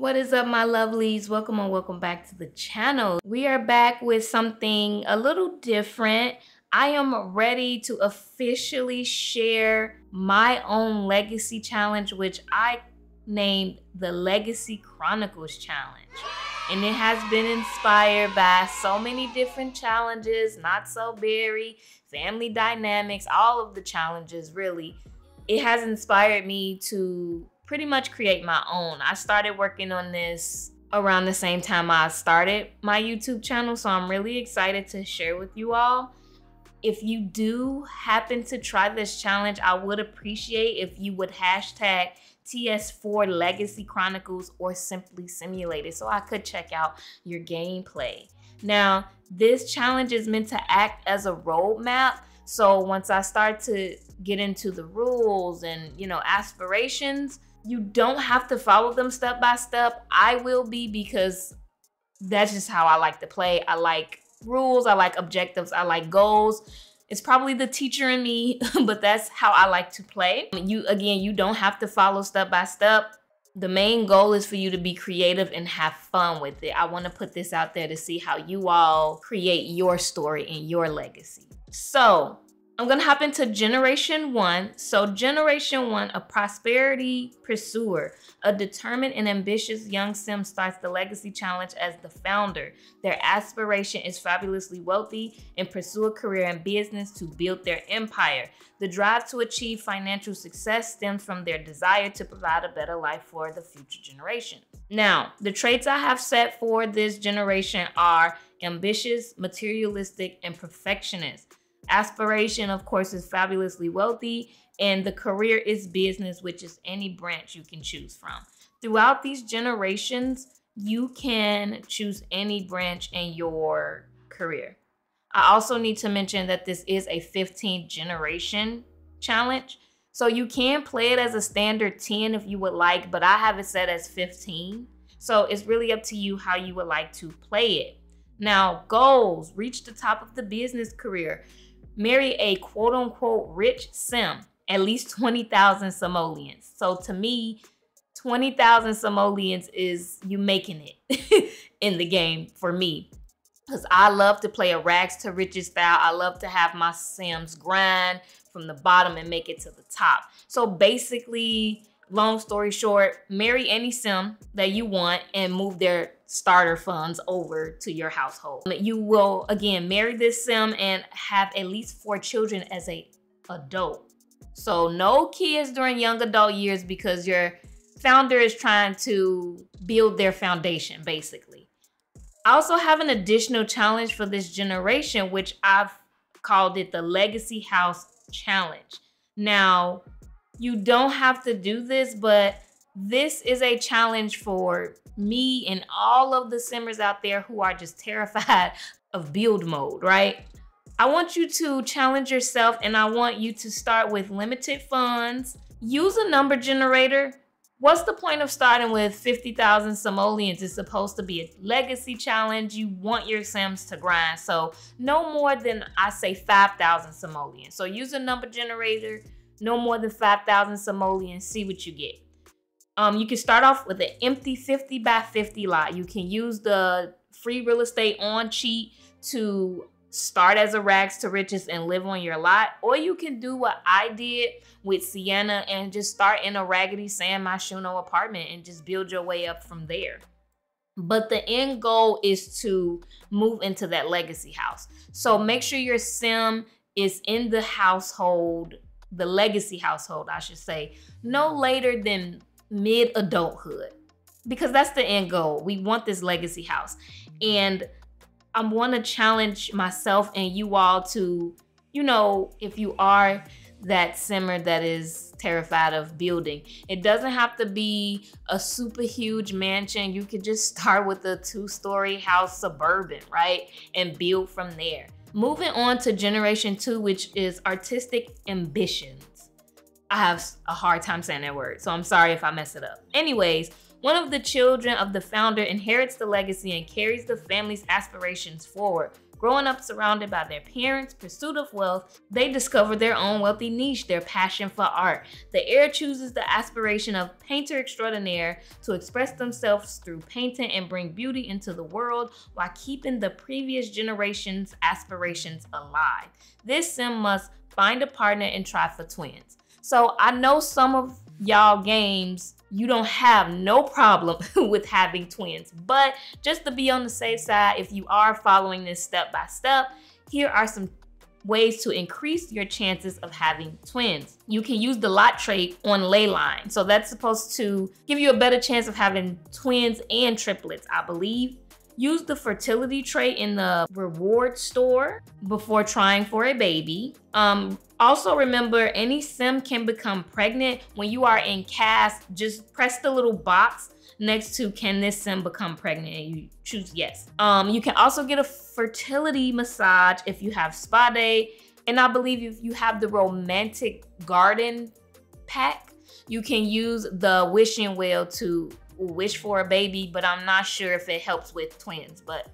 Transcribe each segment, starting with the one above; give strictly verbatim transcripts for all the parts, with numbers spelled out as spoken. What is up, my lovelies? Welcome and welcome back to the channel. We are back with something a little different. I am ready to officially share my own legacy challenge, which I named the Legacy Chronicles Challenge. And it has been inspired by so many different challenges, not so berry, family dynamics, all of the challenges really. It has inspired me to pretty much create my own. I started working on this around the same time I started my YouTube channel, so I'm really excited to share with you all. If you do happen to try this challenge, I would appreciate if you would hashtag T S four Legacy Chronicles or simply simulate it so I could check out your gameplay. Now, this challenge is meant to act as a roadmap. So once I start to get into the rules and, you know, aspirations, you don't have to follow them step by step. I will be, because that's just how I like to play. I like rules, I like objectives, I like goals. It's probably the teacher in me, but that's how I like to play. You, again, you don't have to follow step by step. The main goal is for you to be creative and have fun with it. I want to put this out there to see how you all create your story and your legacy. So I'm going to hop into generation one. So generation one, a prosperity pursuer, a determined and ambitious young sim starts the legacy challenge as the founder. Their aspiration is fabulously wealthy and pursue a career in business to build their empire. The drive to achieve financial success stems from their desire to provide a better life for the future generation. Now, the traits I have set for this generation are ambitious, materialistic, and perfectionist. Aspiration, of course, is fabulously wealthy, and the career is business, which is any branch you can choose from. Throughout these generations, you can choose any branch in your career. I also need to mention that this is a fifteenth generation challenge, so you can play it as a standard ten if you would like, but I have it set as fifteen, so it's really up to you how you would like to play it. Now, goals: reach the top of the business career. Marry a quote-unquote rich sim, at least twenty thousand simoleons. So to me, twenty thousand simoleons is you making it in the game for me, because I love to play a rags to riches style. I love to have my sims grind from the bottom and make it to the top. So basically, long story short, marry any sim that you want and move their starter funds over to your household. You will, again, marry this sim and have at least four children as an adult. So no kids during young adult years, because your founder is trying to build their foundation, basically. I also have an additional challenge for this generation, which I've called it the Legacy House Challenge. Now, you don't have to do this, but this is a challenge for me and all of the simmers out there who are just terrified of build mode, right? I want you to challenge yourself, and I want you to start with limited funds. Use a number generator. What's the point of starting with fifty thousand simoleons? It's supposed to be a legacy challenge. You want your sims to grind. So no more than, I say, five thousand simoleons. So use a number generator. No more than five thousand simoleons. See what you get. Um, you can start off with an empty fifty by fifty lot. You can use the free real estate on cheat to start as a rags to riches and live on your lot. Or you can do what I did with Sienna and just start in a raggedy San Myshuno apartment and just build your way up from there. But the end goal is to move into that legacy house. So make sure your sim is in the household, the legacy household, I should say, no later than mid-adulthood, because that's the end goal. We want this legacy house. And I want to challenge myself and you all to, you know, if you are that simmer that is terrified of building, it doesn't have to be a super huge mansion. You could just start with a two-story house suburban, right? And build from there. Moving on to generation two, which is artistic ambitions. I have a hard time saying that word, so I'm sorry if I mess it up. Anyways, one of the children of the founder inherits the legacy and carries the family's aspirations forward. Growing up surrounded by their parents' pursuit of wealth, they discover their own wealthy niche, their passion for art. The heir chooses the aspiration of painter extraordinaire to express themselves through painting and bring beauty into the world while keeping the previous generation's aspirations alive. This sim must find a partner and try for twins. So I know some of y'all games, you don't have no problem with having twins, but just to be on the safe side, if you are following this step by step, here are some ways to increase your chances of having twins. You can use the lot trait on ley line. So that's supposed to give you a better chance of having twins and triplets, I believe. Use the fertility trait in the reward store before trying for a baby. Um, also remember, any sim can become pregnant. When you are in cast, just press the little box next to can this sim become pregnant and you choose yes. Um, you can also get a fertility massage if you have spa day. And I believe if you have the romantic garden pack, you can use the wishing well to wish for a baby, but I'm not sure if it helps with twins, but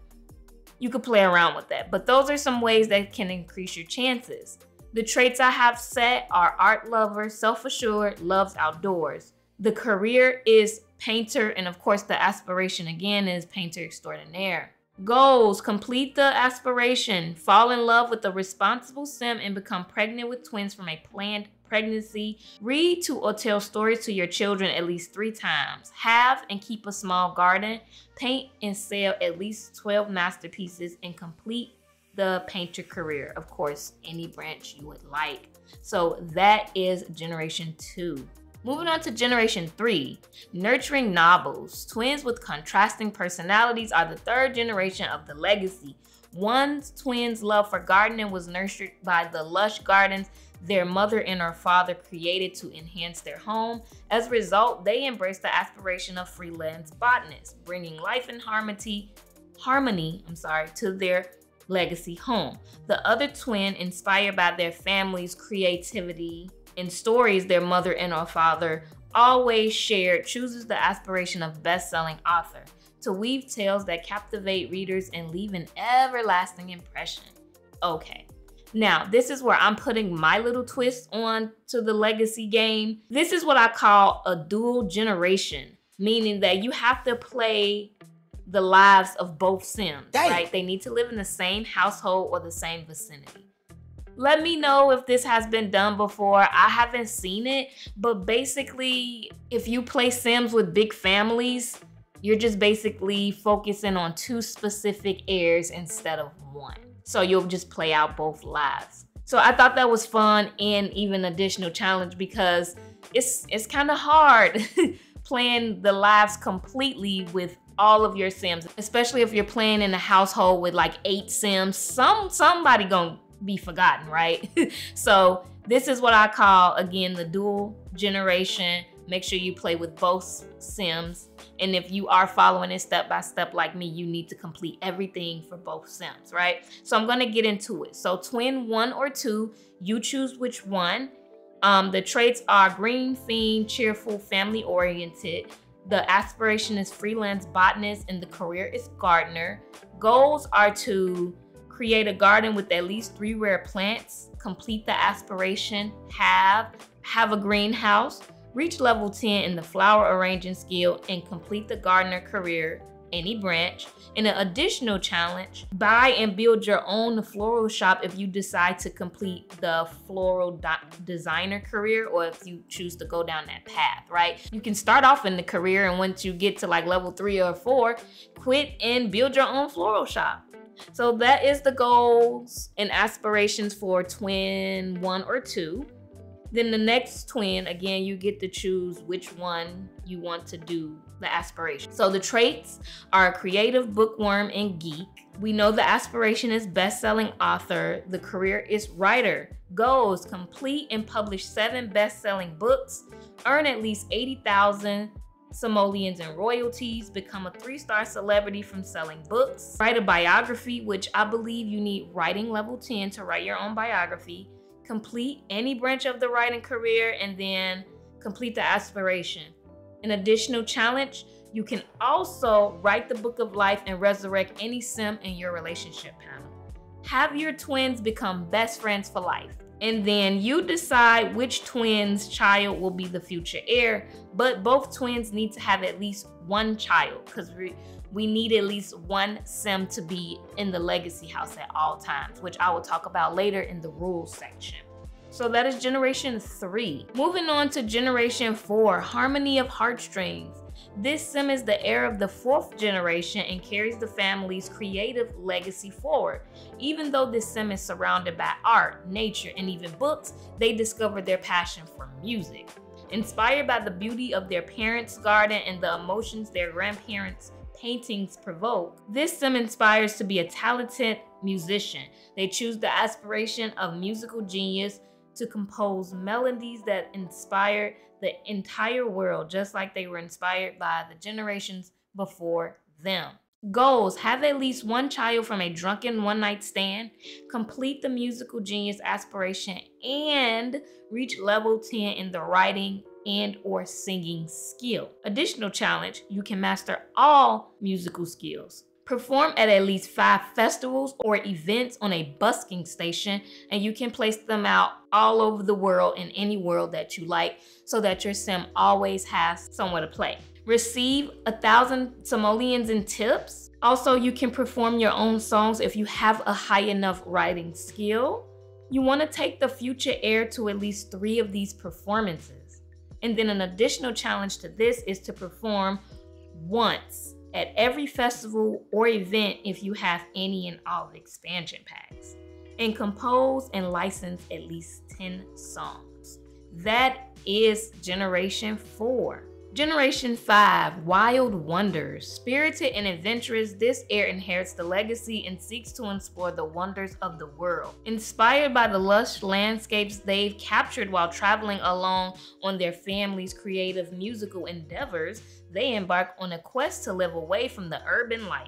you could play around with that. But those are some ways that can increase your chances. The traits I have set are art lover, self-assured, loves outdoors. The career is painter, and of course the aspiration again is painter extraordinaire. Goals: complete the aspiration, fall in love with a responsible sim, and become pregnant with twins from a planned pregnancy. Read to or tell stories to your children at least three times. Have and keep a small garden. Paint and sell at least twelve masterpieces, and complete the painter career. Of course, any branch you would like. So that is generation two. Moving on to generation three, nurturing novels. Twins with contrasting personalities are the third generation of the legacy. One twin's love for gardening was nurtured by the lush gardens their mother and her father created to enhance their home. As a result, they embraced the aspiration of freelance botanists, bringing life and harmony, harmony, I'm sorry, to their legacy home. The other twin, inspired by their family's creativity and stories their mother and her father always shared, chooses the aspiration of best-selling author to weave tales that captivate readers and leave an everlasting impression. Okay. Now, this is where I'm putting my little twist on to the legacy game. This is what I call a dual generation, meaning that you have to play the lives of both sims, Dang. right? They need to live in the same household or the same vicinity. Let me know if this has been done before. I haven't seen it, but basically, if you play sims with big families, you're just basically focusing on two specific heirs instead of one. So you'll just play out both lives. So I thought that was fun and even additional challenge because it's it's kind of hard playing the lives completely with all of your sims, especially if you're playing in a household with like eight sims. Some somebody gonna be forgotten, right? So this is what I call, again, the dual generation. Make sure you play with both sims. And if you are following it step by step like me, you need to complete everything for both sims, right? So I'm gonna get into it. So twin one or two, you choose which one. Um, the traits are green themed, cheerful, family oriented. The aspiration is freelance botanist and the career is gardener. Goals are to create a garden with at least three rare plants, complete the aspiration, have, have a greenhouse, reach level ten in the flower arranging skill, and complete the gardener career, any branch. In an additional challenge, buy and build your own floral shop if you decide to complete the floral designer career, or if you choose to go down that path, right? You can start off in the career, and once you get to like level three or four, quit and build your own floral shop. So that is the goals and aspirations for twin one or two. Then the next twin, again, you get to choose which one you want to do the aspiration. So the traits are creative, bookworm, and geek. We know the aspiration is best-selling author. The career is writer. Goals: complete and publish seven best-selling books. Earn at least eighty thousand simoleons and royalties. Become a three-star celebrity from selling books. Write a biography, which I believe you need writing level ten to write your own biography. Complete any branch of the writing career, and then complete the aspiration. An additional challenge, you can also write the book of life and resurrect any sim in your relationship panel. have your twins become best friends for life. And then you decide which twin's child will be the future heir, but both twins need to have at least one child because we, we need at least one sim to be in the legacy house at all times, which I will talk about later in the rules section. So that is generation three. Moving on to generation four, Harmony of Heartstrings. This sim is the heir of the fourth generation and carries the family's creative legacy forward. Even though this sim is surrounded by art, nature, and even books, they discover their passion for music. Inspired by the beauty of their parents' garden and the emotions their grandparents' paintings provoke, this sim inspires to be a talented musician. They choose the aspiration of musical genius to compose melodies that inspire the entire world, just like they were inspired by the generations before them. Goals: have at least one child from a drunken one-night stand, complete the musical genius aspiration, and reach level ten in the writing and or singing skill. Additional challenge: you can master all musical skills. Perform at at least five festivals or events on a busking station, and you can place them out all over the world in any world that you like so that your sim always has somewhere to play. Receive a thousand simoleons in tips. Also, you can perform your own songs if you have a high enough writing skill. You want to take the future heir to at least three of these performances. And then an additional challenge to this is to perform once at every festival or event if you have any and all expansion packs, and compose and license at least ten songs. That is generation four. Generation five, Wild Wonders. Spirited and adventurous, this heir inherits the legacy and seeks to explore the wonders of the world. Inspired by the lush landscapes they've captured while traveling along on their family's creative musical endeavors, they embark on a quest to live away from the urban life.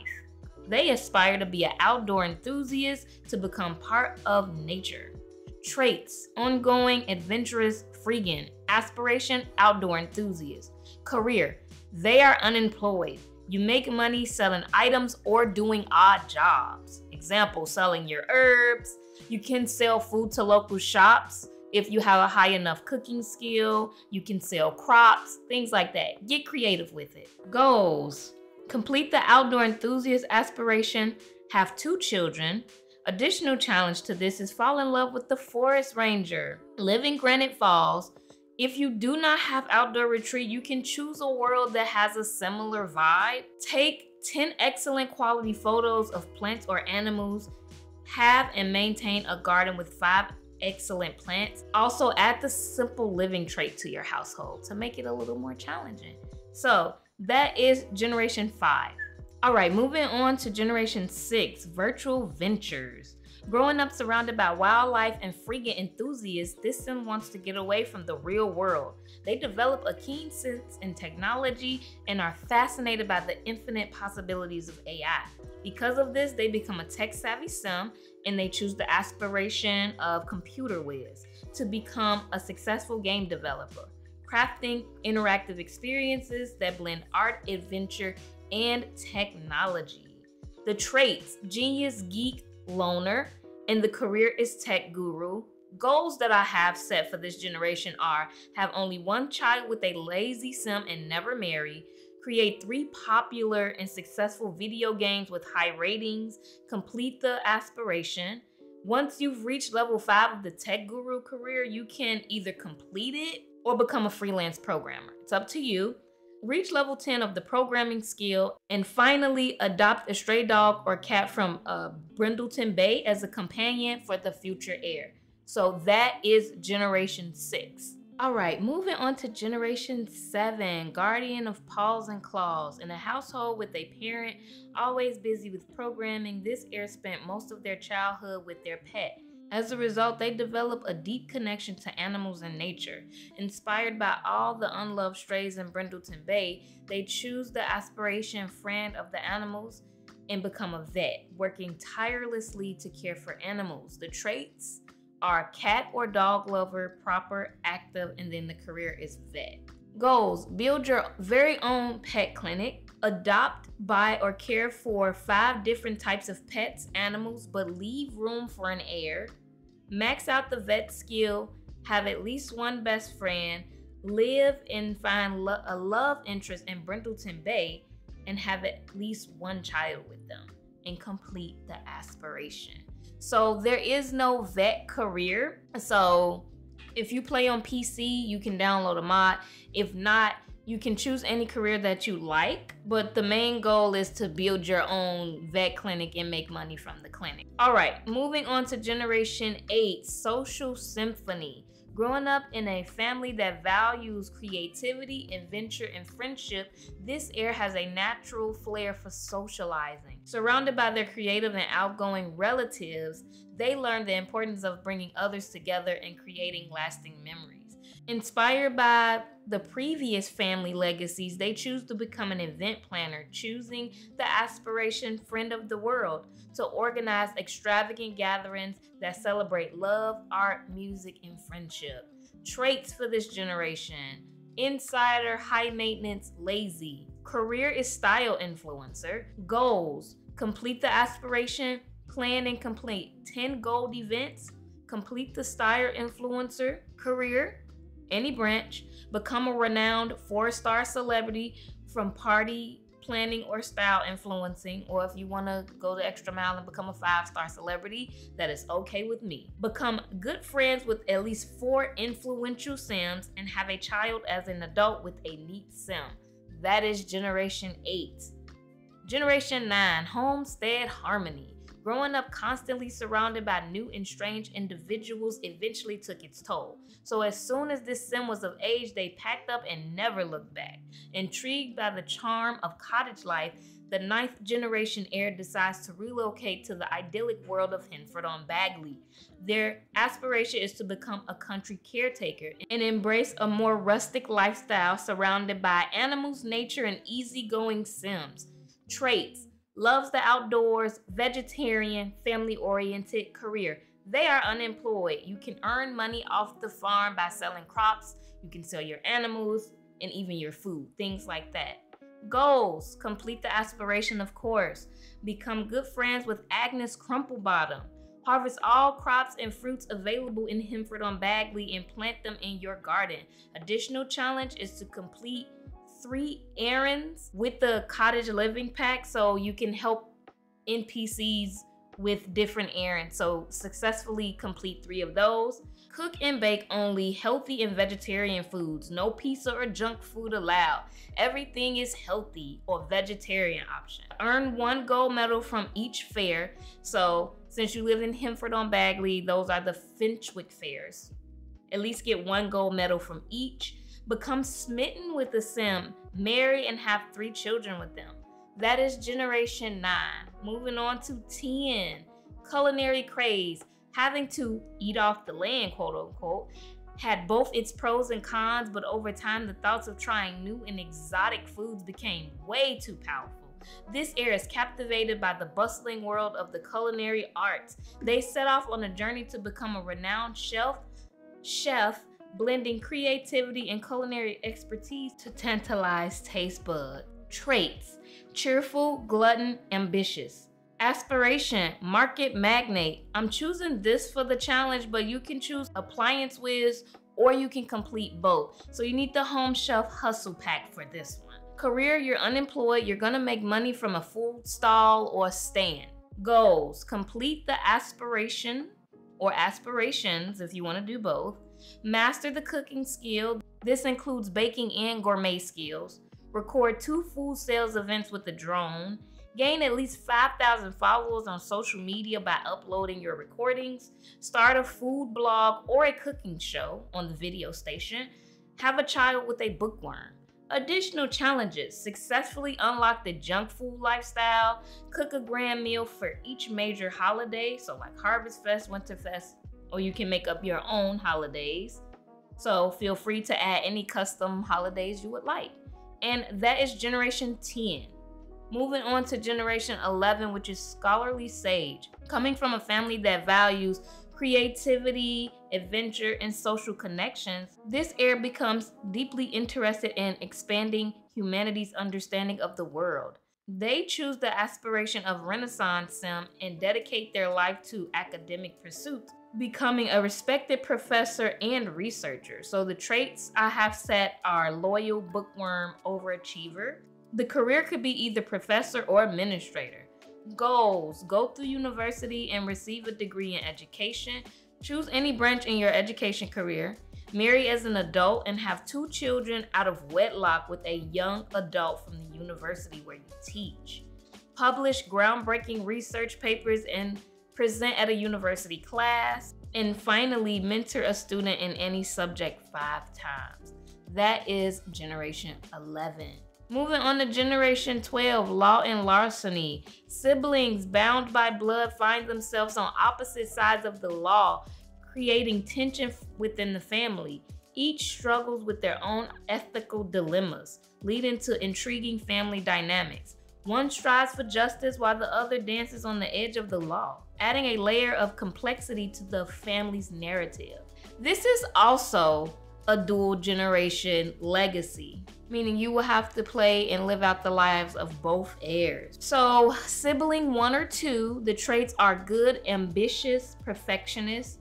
They aspire to be an outdoor enthusiast, to become part of nature. Traits: ongoing, adventurous, freegan. Aspiration: outdoor enthusiast. Career: they are unemployed. You make money selling items or doing odd jobs. Example: selling your herbs. You can sell food to local shops. If you have a high enough cooking skill, you can sell crops, things like that. Get creative with it. Goals: complete the outdoor enthusiast aspiration, have two children. Additional challenge to this is fall in love with the forest ranger. Live in Granite Falls. If you do not have outdoor retreat, you can choose a world that has a similar vibe. Take ten excellent quality photos of plants or animals. Have and maintain a garden with five excellent plants. Also add the simple living trait to your household to make it a little more challenging. So that is generation five. All right, moving on to generation six, Virtual Ventures. Growing up surrounded by wildlife and freegan enthusiasts, this sim wants to get away from the real world. They develop a keen sense in technology and are fascinated by the infinite possibilities of A I. Because of this, they become a tech-savvy sim, and they choose the aspiration of computer whiz to become a successful game developer, crafting interactive experiences that blend art, adventure, and technology. The traits: genius, geek, loner, and the career is tech guru. Goals that I have set for this generation are: have only one child with a lazy sim and never marry, create three popular and successful video games with high ratings, complete the aspiration. Once you've reached level five of the tech guru career, you can either complete it or become a freelance programmer. It's up to you. Reach level ten of the programming skill, and finally adopt a stray dog or cat from uh, Brindleton Bay as a companion for the future heir. So that is generation six. All right, moving on to generation seven, Guardian of Paws and Claws. In a household with a parent always busy with programming, this heir spent most of their childhood with their pet. As a result, they develop a deep connection to animals and nature. Inspired by all the unloved strays in Brindleton Bay, they choose the aspiration friend of the animals and become a vet, working tirelessly to care for animals. The traits are cat or dog lover, proper, active, and then the career is vet. Goals: build your very own pet clinic, Adopt, buy, or care for five different types of pets, animals, but leave room for an heir. Max out the vet skill. Have at least one best friend. Live and find lo- a love interest in Brindleton Bay, and have at least one child with them, and complete the aspiration. So there is no vet career. So if you play on P C, you can download a mod. If not, you can choose any career that you like, but the main goal is to build your own vet clinic and make money from the clinic. All right, moving on to Generation eight, Social Symphony. Growing up in a family that values creativity, adventure, and friendship, this heir has a natural flair for socializing. Surrounded by their creative and outgoing relatives, they learn the importance of bringing others together and creating lasting memories. Inspired by the previous family legacies, they choose to become an event planner, choosing the aspiration friend of the world to organize extravagant gatherings that celebrate love, art, music, and friendship. Traits for this generation: insider, high maintenance, lazy. Career is style influencer. Goals: complete the aspiration, plan and complete ten gold events, complete the style influencer career, any branch, become a renowned four-star celebrity from party planning or style influencing, or if you want to go the extra mile and become a five-star celebrity, that is okay with me. Become good friends with at least four influential Sims and have a child as an adult with a neat Sim. That is Generation eight. Generation nine, Homestead Harmony. Growing up constantly surrounded by new and strange individuals eventually took its toll. So as soon as this Sim was of age, they packed up and never looked back. Intrigued by the charm of cottage life, the ninth generation heir decides to relocate to the idyllic world of Henford-on-Bagley. Their aspiration is to become a country caretaker and embrace a more rustic lifestyle surrounded by animals, nature, and easygoing Sims. Traits: loves the outdoors, vegetarian, family-oriented career. They are unemployed. You can earn money off the farm by selling crops. You can sell your animals and even your food, things like that. Goals: complete the aspiration, of course. Become good friends with Agnes Crumplebottom. Harvest all crops and fruits available in Henford-on-Bagley and plant them in your garden. Additional challenge is to complete three errands with the cottage living pack, so you can help N P Cs with different errands. So successfully complete three of those. Cook and bake only healthy and vegetarian foods. No pizza or junk food allowed. Everything is healthy or vegetarian option. Earn one gold medal from each fair. So since you live in Henford-on-Bagley, those are the Finchwick fairs. At least get one gold medal from each. Become smitten with the Sim, marry, and have three children with them. That is Generation nine. Moving on to ten, Culinary Craze. Having to eat off the land, quote unquote, had both its pros and cons, but over time, the thoughts of trying new and exotic foods became way too powerful. This heir is captivated by the bustling world of the culinary arts. They set off on a journey to become a renowned chef, chef, blending creativity and culinary expertise to tantalize taste buds. Traits: cheerful, glutton, ambitious. Aspiration: market magnate. I'm choosing this for the challenge, but you can choose appliance whiz or you can complete both. So you need the home chef hustle pack for this one. Career: you're unemployed. You're gonna make money from a food stall or stand. Goals: complete the aspiration or aspirations if you wanna do both. Master the cooking skill. This includes baking and gourmet skills. Record two food sales events with a drone. Gain at least five thousand followers on social media by uploading your recordings. Start a food blog or a cooking show on the video station. Have a child with a bookworm. Additional challenges: successfully unlock the junk food lifestyle. Cook a grand meal for each major holiday, so like Harvest Fest, Winter Fest, or you can make up your own holidays. So feel free to add any custom holidays you would like. And that is Generation ten. Moving on to Generation eleven, which is Scholarly Sage. Coming from a family that values creativity, adventure, and social connections, this heir becomes deeply interested in expanding humanity's understanding of the world. They choose the aspiration of Renaissanceism and dedicate their life to academic pursuits, becoming a respected professor and researcher. So the traits I have set are loyal, bookworm, overachiever. The career could be either professor or administrator. Goals: go through university and receive a degree in education. Choose any branch in your education career. Marry as an adult and have two children out of wedlock with a young adult from the university where you teach. Publish groundbreaking research papers and present at a university class. And finally, mentor a student in any subject five times. That is Generation eleven. Moving on to Generation twelve, Law and Larceny. Siblings bound by blood find themselves on opposite sides of the law, creating tension within the family. Each struggles with their own ethical dilemmas, leading to intriguing family dynamics. One strives for justice while the other dances on the edge of the law, adding a layer of complexity to the family's narrative. This is also a dual generation legacy, meaning you will have to play and live out the lives of both heirs. So sibling one or two, the traits are good, ambitious, perfectionist.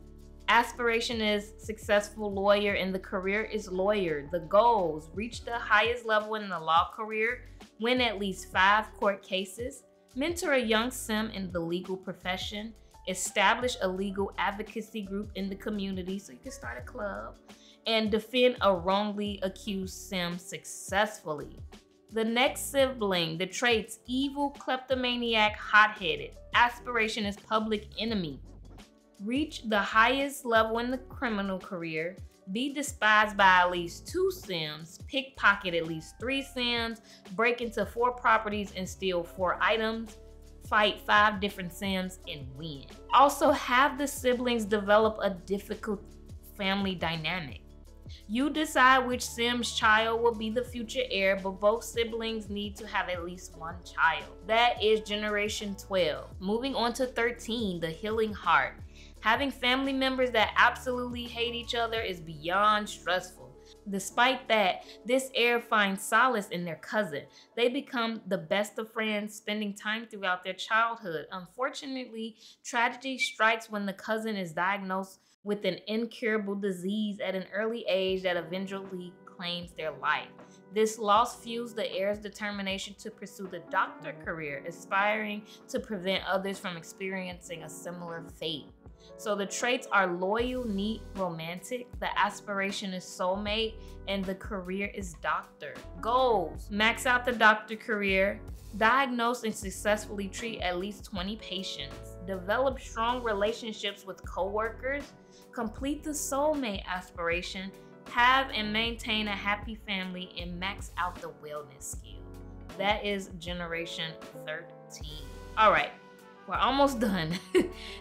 Aspiration is successful lawyer and the career is lawyer. The goals: reach the highest level in the law career, win at least five court cases, mentor a young sim in the legal profession, establish a legal advocacy group in the community so you can start a club, and defend a wrongly accused sim successfully. The next sibling, the traits: evil, kleptomaniac, hot-headed. Aspiration is public enemy. Reach the highest level in the criminal career. Be despised by at least two sims. Pickpocket at least three sims. Break into four properties and steal four items. Fight five different sims and win. Also, have the siblings develop a difficult family dynamic. You decide which sim's child will be the future heir, but both siblings need to have at least one child. That is Generation twelve. Moving on to thirteen, the healing heart. Having family members that absolutely hate each other is beyond stressful. Despite that, this heir finds solace in their cousin. They become the best of friends, spending time throughout their childhood. Unfortunately, tragedy strikes when the cousin is diagnosed with an incurable disease at an early age that eventually claims their life. This loss fuels the heir's determination to pursue the doctor career, aspiring to prevent others from experiencing a similar fate. So the traits are loyal, neat, romantic. The aspiration is soulmate and the career is doctor. Goals: max out the doctor career, diagnose and successfully treat at least twenty patients, develop strong relationships with coworkers, complete the soulmate aspiration, have and maintain a happy family, and max out the wellness skill. That is Generation thirteen. All right. We're almost done.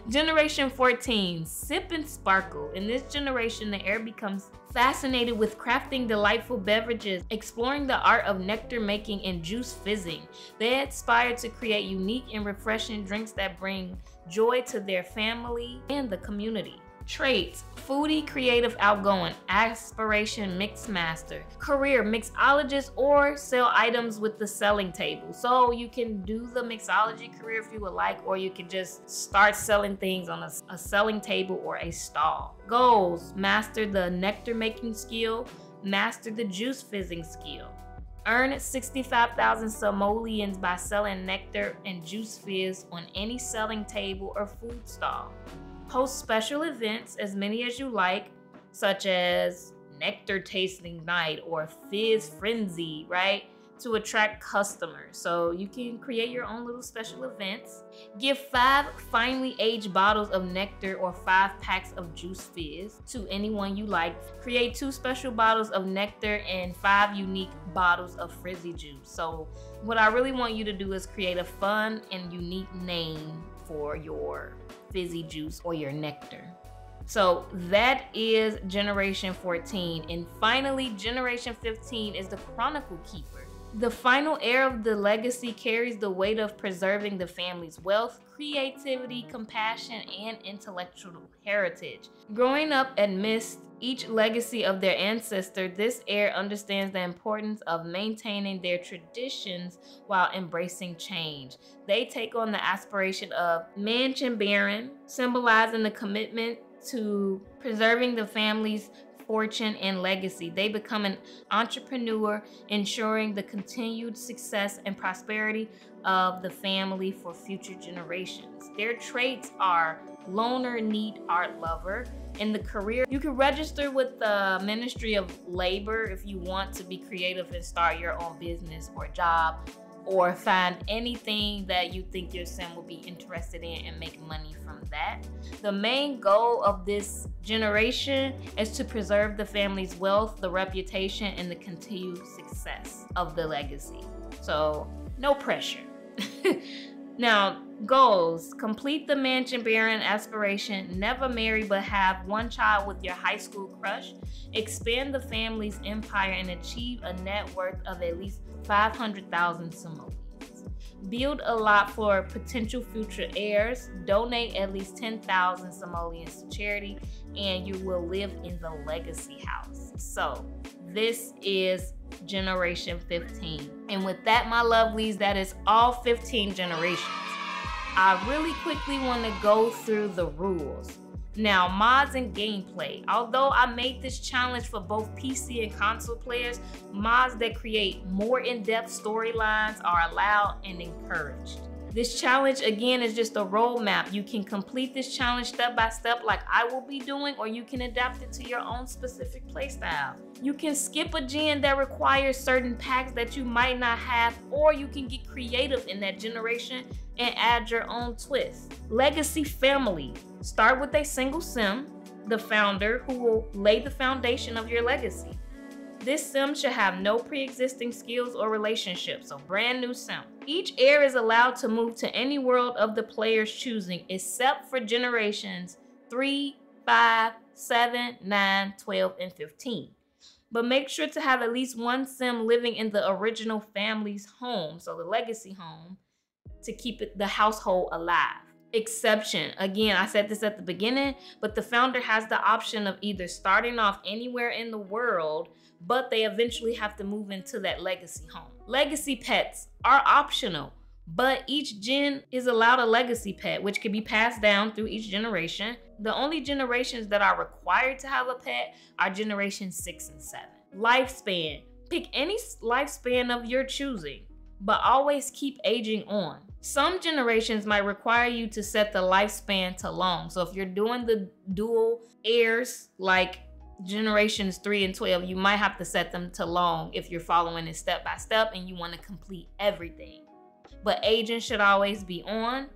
Generation fourteen, sip and sparkle. In this generation, the heir becomes fascinated with crafting delightful beverages, exploring the art of nectar making and juice fizzing. They aspire to create unique and refreshing drinks that bring joy to their family and the community. Traits: foodie, creative, outgoing. Aspiration: mix master. Career: mixologist or sell items with the selling table. So you can do the mixology career if you would like, or you can just start selling things on a, a selling table or a stall. Goals: master the nectar making skill, master the juice fizzing skill. Earn sixty-five thousand simoleons by selling nectar and juice fizz on any selling table or food stall. Host special events, as many as you like, such as nectar tasting night or fizz frenzy, right? To attract customers. So you can create your own little special events. Give five finely aged bottles of nectar or five packs of juice fizz to anyone you like. Create two special bottles of nectar and five unique bottles of frizzy juice. So what I really want you to do is create a fun and unique name for your fizzy juice or your nectar. So that is Generation fourteen. And finally, Generation fifteen is the Chronicle Keeper. The final heir of the legacy carries the weight of preserving the family's wealth, creativity, compassion, and intellectual heritage. Growing up amidst each legacy of their ancestor, this heir understands the importance of maintaining their traditions while embracing change. They take on the aspiration of mansion baron, symbolizing the commitment to preserving the family's fortune and legacy. They become an entrepreneur, ensuring the continued success and prosperity of the family for future generations. Their traits are loner, neat, art lover. In the career, you can register with the Ministry of Labor if you want to be creative and start your own business or job, or find anything that you think your son will be interested in and make money from that. The main goal of this generation is to preserve the family's wealth, the reputation, and the continued success of the legacy. So, no pressure. Now, goals: complete the mansion baron aspiration, never marry but have one child with your high school crush, expand the family's empire and achieve a net worth of at least five hundred thousand simoleons, build a lot for potential future heirs, donate at least ten thousand simoleons to charity, and you will live in the legacy house. So this is generation fifteen. And with that, my lovelies, that is all fifteen generations. I really quickly want to go through the rules. Now, mods and gameplay. Although I made this challenge for both P C and console players, mods that create more in-depth storylines are allowed and encouraged. This challenge, again, is just a roadmap. You can complete this challenge step by step like I will be doing, or you can adapt it to your own specific playstyle. You can skip a gen that requires certain packs that you might not have, or you can get creative in that generation and add your own twist. Legacy family. Start with a single sim, the founder, who will lay the foundation of your legacy. This sim should have no pre-existing skills or relationships, so brand new sim. Each heir is allowed to move to any world of the player's choosing, except for generations three, five, seven, nine, twelve, and fifteen. But make sure to have at least one sim living in the original family's home, so the legacy home, to keep it, the household alive. Exception. Again, I said this at the beginning, but the founder has the option of either starting off anywhere in the world, but they eventually have to move into that legacy home. Legacy pets are optional, but each gen is allowed a legacy pet, which can be passed down through each generation. The only generations that are required to have a pet are generations six and seven. Lifespan. Pick any lifespan of your choosing, but always keep aging on. Some generations might require you to set the lifespan to long. So if you're doing the dual heirs, like generations three and twelve, you might have to set them to long if you're following it step by step and you want to complete everything. But aging should always be on.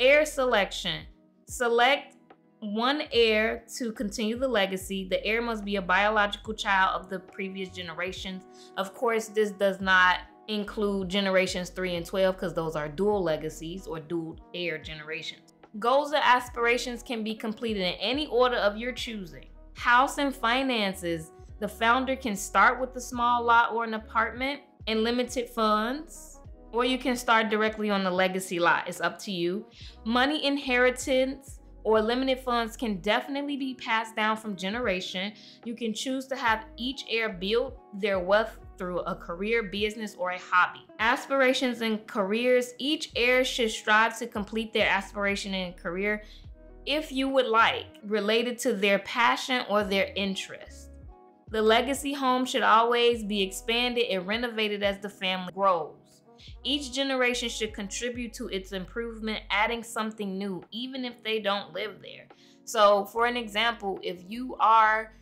Heir selection. Select one heir to continue the legacy. The heir must be a biological child of the previous generations. Of course, this does not include generations three and twelve because those are dual legacies or dual heir generations. Goals and aspirations can be completed in any order of your choosing. House and finances. The founder can start with a small lot or an apartment and limited funds, or you can start directly on the legacy lot. It's up to you. Money inheritance or limited funds can definitely be passed down from generation. You can choose to have each heir build their wealth through a career, business, or a hobby. Aspirations and careers. Each heir should strive to complete their aspiration and career, if you would like, related to their passion or their interest. The legacy home should always be expanded and renovated as the family grows. Each generation should contribute to its improvement, adding something new, even if they don't live there. So for an example, if you are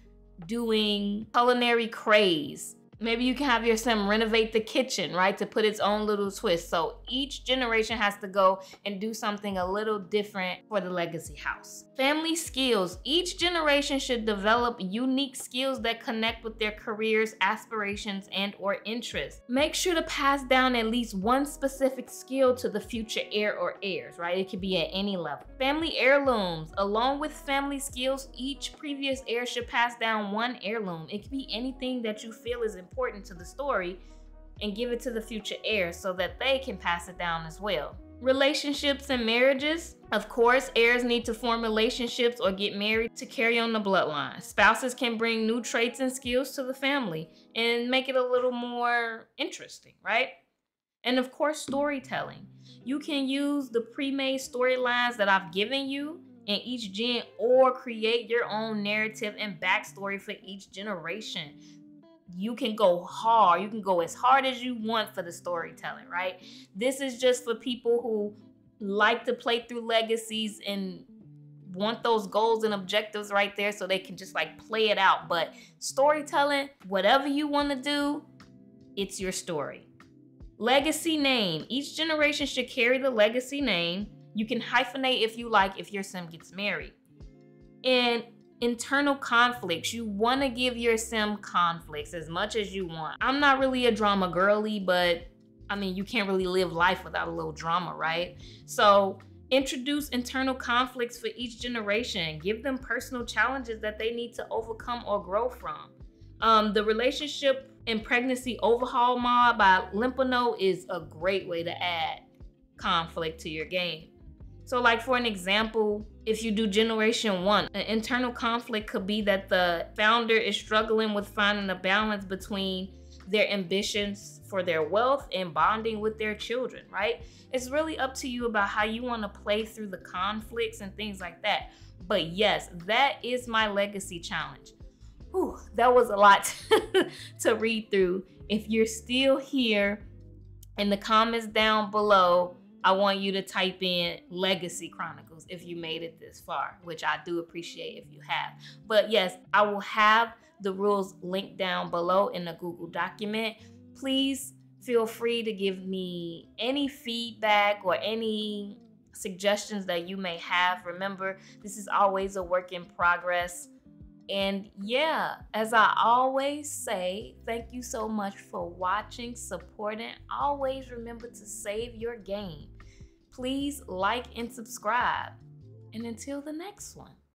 doing culinary craze, maybe you can have your sim renovate the kitchen, right, to put its own little twist. So each generation has to go and do something a little different for the legacy house. Family skills. Each generation should develop unique skills that connect with their careers, aspirations, and or interests. Make sure to pass down at least one specific skill to the future heir or heirs, right? It could be at any level. Family heirlooms. Along with family skills, each previous heir should pass down one heirloom. It could be anything that you feel is important important to the story and give it to the future heirs so that they can pass it down as well. Relationships and marriages. Of course, heirs need to form relationships or get married to carry on the bloodline. Spouses can bring new traits and skills to the family and make it a little more interesting, right? And of course, storytelling. You can use the pre-made storylines that I've given you in each gen or create your own narrative and backstory for each generation. You can go hard. You can go as hard as you want for the storytelling, right? This is just for people who like to play through legacies and want those goals and objectives right there so they can just like play it out. But storytelling, whatever you want to do, it's your story. Legacy name. Each generation should carry the legacy name. You can hyphenate if you like if your sim gets married. And internal conflicts. You want to give your sim conflicts as much as you want. I'm not really a drama girly, but I mean, you can't really live life without a little drama, right? So introduce internal conflicts for each generation. Give them personal challenges that they need to overcome or grow from. Um, the relationship and pregnancy overhaul mod by Limpano is a great way to add conflict to your game. So like for an example, if you do generation one, an internal conflict could be that the founder is struggling with finding a balance between their ambitions for their wealth and bonding with their children, right? It's really up to you about how you want to play through the conflicts and things like that. But yes, that is my legacy challenge. Whew, that was a lot to read through. If you're still here, in the comments down below, I want you to type in Legacy Chronicles if you made it this far, which I do appreciate if you have. But yes, I will have the rules linked down below in the Google document. Please feel free to give me any feedback or any suggestions that you may have. Remember, this is always a work in progress. And yeah, as I always say, thank you so much for watching, supporting. Always remember to save your game. Please like and subscribe. And until the next one.